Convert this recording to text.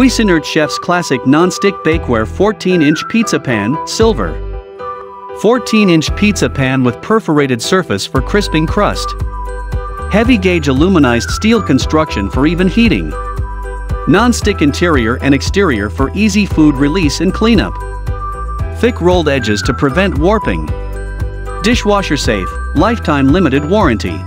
Cuisinart Chef's Classic Non-Stick Bakeware 14-inch Pizza Pan, Silver. 14-inch pizza pan with perforated surface for crisping crust. Heavy-gauge aluminized steel construction for even heating. Non-stick interior and exterior for easy food release and cleanup. Thick rolled edges to prevent warping. Dishwasher safe, lifetime limited warranty.